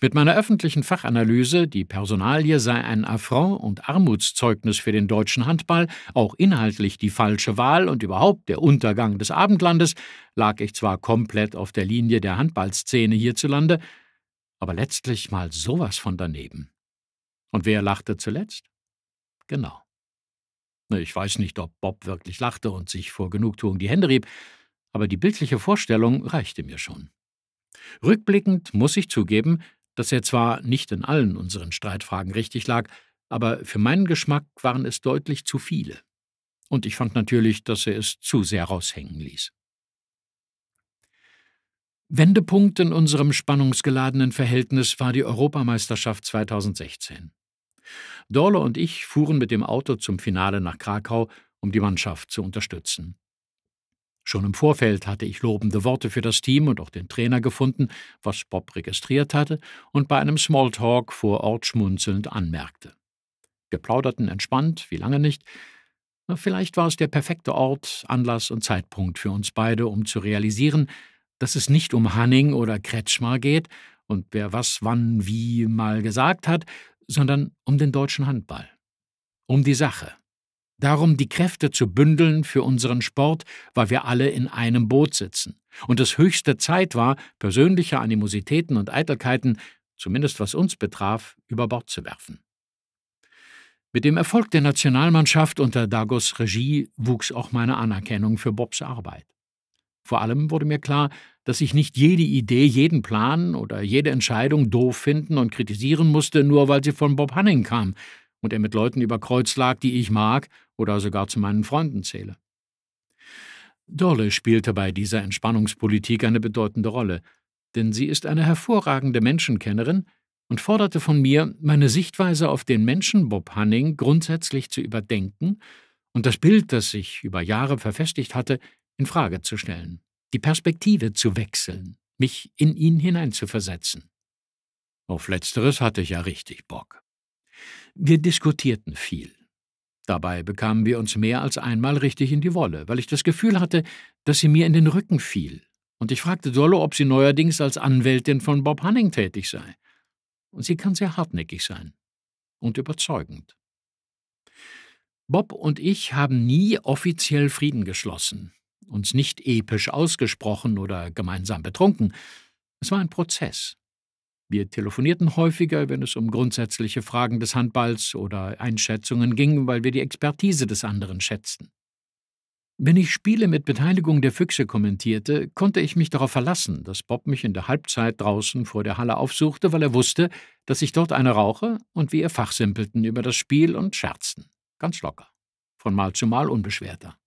Mit meiner öffentlichen Fachanalyse, die Personalie sei ein Affront und Armutszeugnis für den deutschen Handball, auch inhaltlich die falsche Wahl und überhaupt der Untergang des Abendlandes, lag ich zwar komplett auf der Linie der Handballszene hierzulande, aber letztlich mal sowas von daneben. Und wer lachte zuletzt? Genau. Ich weiß nicht, ob Bob wirklich lachte und sich vor Genugtuung die Hände rieb, aber die bildliche Vorstellung reichte mir schon. Rückblickend muss ich zugeben, dass er zwar nicht in allen unseren Streitfragen richtig lag, aber für meinen Geschmack waren es deutlich zu viele. Und ich fand natürlich, dass er es zu sehr raushängen ließ. Wendepunkt in unserem spannungsgeladenen Verhältnis war die Europameisterschaft 2016. Dorlo und ich fuhren mit dem Auto zum Finale nach Krakau, um die Mannschaft zu unterstützen. Schon im Vorfeld hatte ich lobende Worte für das Team und auch den Trainer gefunden, was Bob registriert hatte und bei einem Smalltalk vor Ort schmunzelnd anmerkte. Wir plauderten entspannt, wie lange nicht. Vielleicht war es der perfekte Ort, Anlass und Zeitpunkt für uns beide, um zu realisieren, dass es nicht um Hanning oder Kretschmar geht und wer was wann wie mal gesagt hat, sondern um den deutschen Handball. Um die Sache. Darum, die Kräfte zu bündeln für unseren Sport, weil wir alle in einem Boot sitzen. Und es höchste Zeit war, persönliche Animositäten und Eitelkeiten, zumindest was uns betraf, über Bord zu werfen. Mit dem Erfolg der Nationalmannschaft unter Dagos Regie wuchs auch meine Anerkennung für Bobs Arbeit. Vor allem wurde mir klar, dass ich nicht jede Idee, jeden Plan oder jede Entscheidung doof finden und kritisieren musste, nur weil sie von Bob Hanning kam und er mit Leuten über Kreuz lag, die ich mag oder sogar zu meinen Freunden zähle. Dolle spielte bei dieser Entspannungspolitik eine bedeutende Rolle, denn sie ist eine hervorragende Menschenkennerin und forderte von mir, meine Sichtweise auf den Menschen Bob Hanning grundsätzlich zu überdenken und das Bild, das sich über Jahre verfestigt hatte, in Frage zu stellen, die Perspektive zu wechseln, mich in ihn hineinzuversetzen. Auf Letzteres hatte ich ja richtig Bock. Wir diskutierten viel. Dabei bekamen wir uns mehr als einmal richtig in die Wolle, weil ich das Gefühl hatte, dass sie mir in den Rücken fiel. Und ich fragte Dorlo, ob sie neuerdings als Anwältin von Bob Hanning tätig sei. Und sie kann sehr hartnäckig sein. Und überzeugend. Bob und ich haben nie offiziell Frieden geschlossen, uns nicht episch ausgesprochen oder gemeinsam betrunken. Es war ein Prozess. Wir telefonierten häufiger, wenn es um grundsätzliche Fragen des Handballs oder Einschätzungen ging, weil wir die Expertise des anderen schätzten. Wenn ich Spiele mit Beteiligung der Füchse kommentierte, konnte ich mich darauf verlassen, dass Bob mich in der Halbzeit draußen vor der Halle aufsuchte, weil er wusste, dass ich dort eine rauche und wir fachsimpelten über das Spiel und scherzten. Ganz locker. Von Mal zu Mal unbeschwerter.